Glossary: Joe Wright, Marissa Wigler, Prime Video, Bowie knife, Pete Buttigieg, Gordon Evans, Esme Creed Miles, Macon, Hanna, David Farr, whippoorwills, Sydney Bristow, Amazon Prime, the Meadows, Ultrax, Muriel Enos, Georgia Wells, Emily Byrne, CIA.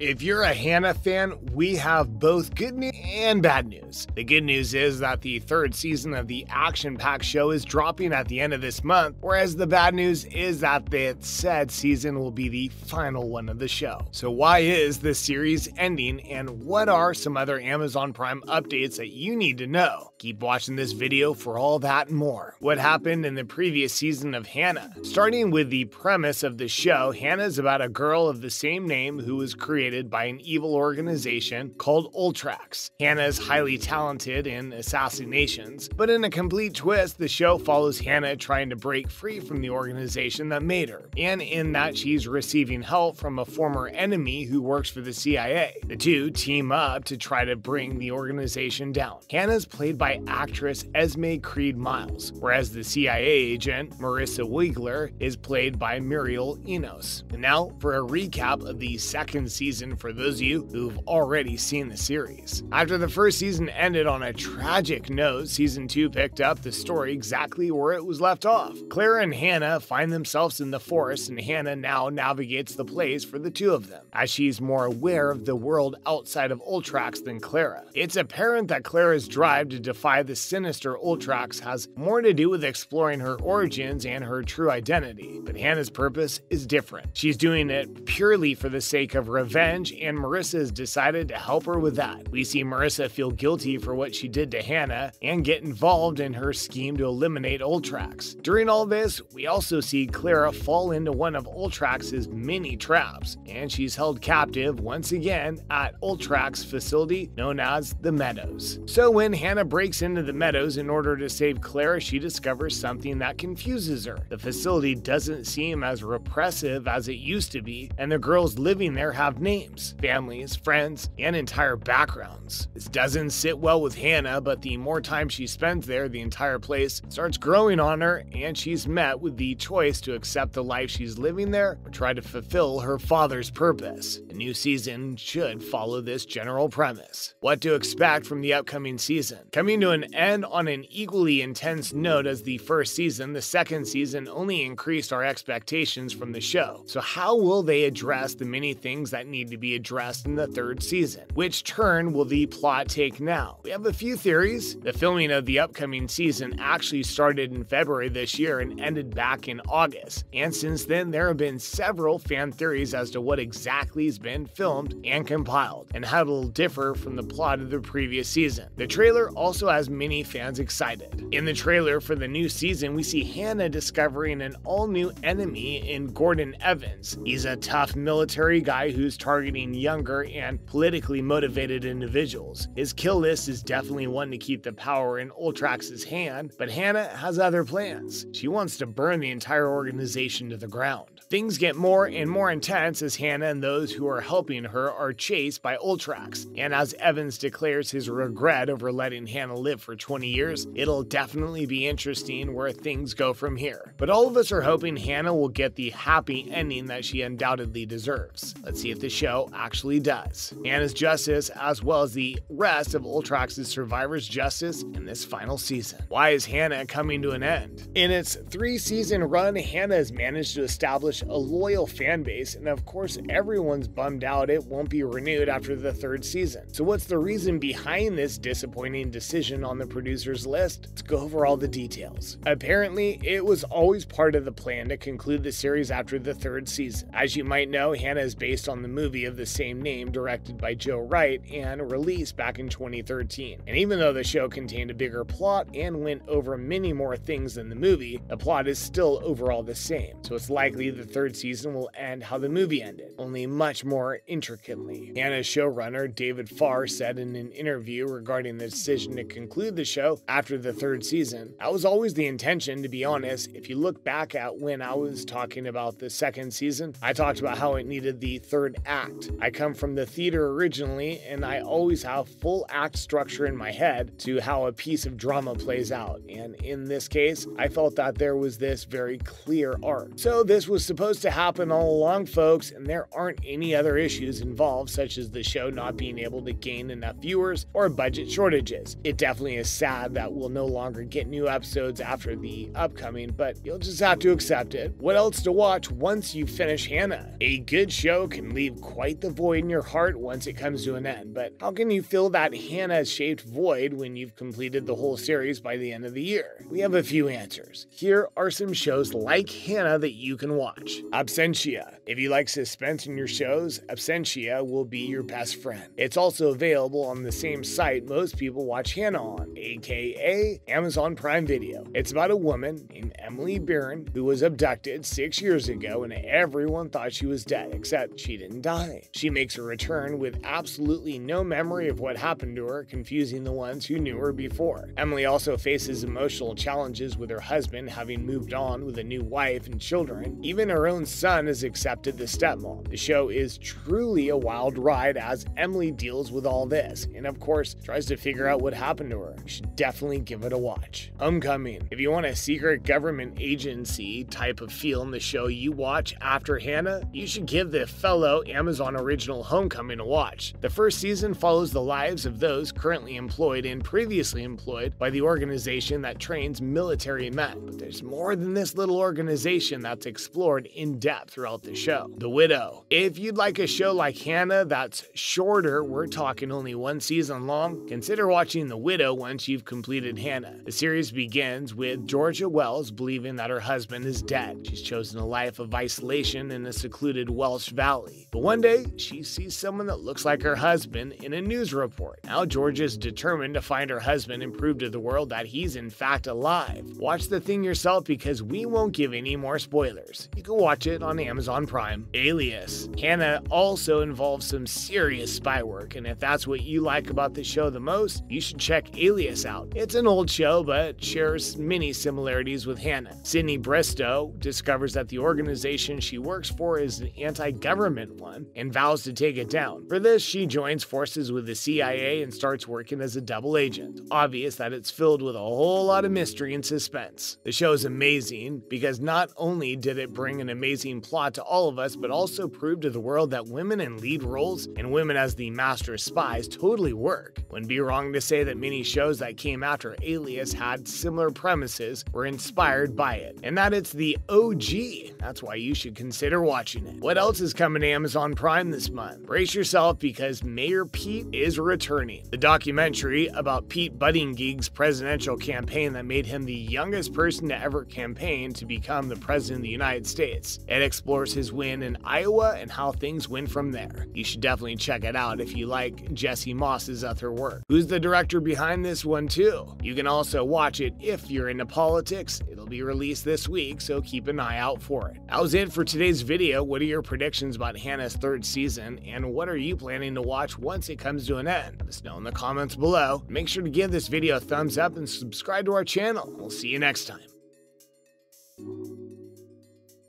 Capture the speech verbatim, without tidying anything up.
If you're a Hanna fan, we have both good news and bad news. The good news is that the third season of the action-packed show is dropping at the end of this month, whereas the bad news is that the said season will be the final one of the show. So why is the series ending, and what are some other Amazon Prime updates that you need to know? Keep watching this video for all that and more. What happened in the previous season of Hanna? Starting with the premise of the show, Hanna is about a girl of the same name who was created by an evil organization called Ultrax. Hanna is highly talented in assassinations, but in a complete twist, the show follows Hanna trying to break free from the organization that made her, and in that she's receiving help from a former enemy who works for the C I A. The two team up to try to bring the organization down. Hanna is played by actress Esme Creed Miles, whereas the C I A agent Marissa Wigler is played by Muriel Enos. And now for a recap of the second season for those of you who've already seen the series. After the first season ended on a tragic note, season two picked up the story exactly where it was left off. Claire and Hanna find themselves in the forest, and Hanna now navigates the place for the two of them, as she's more aware of the world outside of Ultrax than Clara. It's apparent that Clara's drive to defy the sinister Ultrax has more to do with exploring her origins and her true identity, but Hanna's purpose is different. She's doing it purely for the sake of revenge, and Marissa has decided to help her with that. We see Marissa feel guilty for what she did to Hanna and get involved in her scheme to eliminate Ultrax. During all this, we also see Clara fall into one of Ultrax's many traps, and she's held captive once again at Ultrax facility known as the Meadows. So when Hanna breaks into the Meadows in order to save Clara, she discovers something that confuses her. The facility doesn't seem as repressive as it used to be, and the girls living there have names, families, friends, and entire backgrounds. This doesn't sit well with Hanna, but the more time she spends there, the entire place starts growing on her, and she's met with the choice to accept the life she's living there or try to fulfill her father's purpose. The new season should follow this general premise. What to expect from the upcoming season? Coming to an end on an equally intense note as the first season, the second season only increased our expectations from the show. So how will they address the many things that need to be addressed in the third season? Which turn will the plot take now? We have a few theories. The filming of the upcoming season actually started in February this year and ended back in August, and since then there have been several fan theories as to what exactly has been filmed and compiled, and how it'll differ from the plot of the previous season. The trailer also has many fans excited. In the trailer for the new season, we see Hanna discovering an all-new enemy in Gordon Evans. He's a tough military guy who's targeting younger and politically motivated individuals. His kill list is definitely one to keep the power in Ultrax's hand, but Hanna has other plans. She wants to burn the entire organization to the ground. Things get more and more intense as Hanna and those who are helping her are chased by Ultrax, and as Evans declares his regret over letting Hanna live for twenty years, it'll definitely be interesting where things go from here. But all of us are hoping Hanna will get the happy ending that she undoubtedly deserves. Let's see if the show actually does. Hanna's justice, as well as the rest of Ultrax's survivors' justice in this final season. Why is Hanna coming to an end? In its three-season run, Hanna has managed to establish a loyal fan base, and of course everyone's bummed out it won't be renewed after the third season. So what's the reason behind this disappointing decision on the producer's list? Let's go over all the details. Apparently, it was always part of the plan to conclude the series after the third season. As you might know, Hanna is based on the movie of the same name directed by Joe Wright and released back in twenty thirteen. And even though the show contained a bigger plot and went over many more things than the movie, the plot is still overall the same. So it's likely the third season will end how the movie ended, only much more intricately. Hanna's showrunner David Farr said in an interview regarding the decision to conclude the show after the third season, "That was always the intention, to be honest. If you look back at when I was talking about the second season, I talked about how it needed the third act. I come from the theater originally, and I always have full act structure in my head to how a piece of drama plays out, and in this case, I felt that there was this very clear arc. So this was supposed supposed to happen all along, folks, and there aren't any other issues involved, such as the show not being able to gain enough viewers or budget shortages. It definitely is sad that we'll no longer get new episodes after the upcoming, but you'll just have to accept it. What else to watch once you finish Hanna? A good show can leave quite the void in your heart once it comes to an end, but how can you fill that Hanna-shaped void when you've completed the whole series by the end of the year? We have a few answers. Here are some shows like Hanna that you can watch. Absentia. If you like suspense in your shows, Absentia will be your best friend. It's also available on the same site most people watch Hanna on, aka Amazon Prime Video. It's about a woman named Emily Byrne who was abducted six years ago and everyone thought she was dead, except she didn't die. She makes a return with absolutely no memory of what happened to her, confusing the ones who knew her before. Emily also faces emotional challenges with her husband having moved on with a new wife and children. Even her own son has accepted the stepmom. The show is truly a wild ride as Emily deals with all this, and of course tries to figure out what happened to her. You should definitely give it a watch. Homecoming. If you want a secret government agency type of feel in the show you watch after Hanna, you should give the fellow Amazon original Homecoming a watch. The first season follows the lives of those currently employed and previously employed by the organization that trains military men. But there's more than this little organization that's explored in depth throughout the show. The Widow. If you'd like a show like Hanna that's shorter, we're talking only one season long, consider watching The Widow once you've completed Hanna. The series begins with Georgia Wells believing that her husband is dead. She's chosen a life of isolation in a secluded Welsh valley. But one day, she sees someone that looks like her husband in a news report. Now Georgia's determined to find her husband and prove to the world that he's in fact alive. Watch the thing yourself because we won't give any more spoilers. You can watch it on Amazon Prime. Alias. Hanna also involves some serious spy work, and if that's what you like about the show the most, you should check Alias out. It's an old show, but shares many similarities with Hanna. Sydney Bristow discovers that the organization she works for is an anti-government one and vows to take it down. For this, she joins forces with the C I A and starts working as a double agent. Obvious that it's filled with a whole lot of mystery and suspense. The show is amazing because not only did it bring an amazing plot to all of us, but also proved to the world that women in lead roles and women as the master spies totally work. Wouldn't be wrong to say that many shows that came after Alias had similar premises, were inspired by it, and that it's the O G. That's why you should consider watching it. What else is coming to Amazon Prime this month? Brace yourself because Mayor Pete is returning. The documentary about Pete Buttigieg's presidential campaign that made him the youngest person to ever campaign to become the president of the United States. It explores his win in Iowa and how things went from there. You should definitely check it out if you like Jesse Moss's other work. Who's the director behind this one too? You can also watch it if you're into politics. It'll be released this week, so keep an eye out for it. That was it for today's video. What are your predictions about Hanna's third season, and what are you planning to watch once it comes to an end? Let us know in the comments below. Make sure to give this video a thumbs up and subscribe to our channel. We'll see you next time.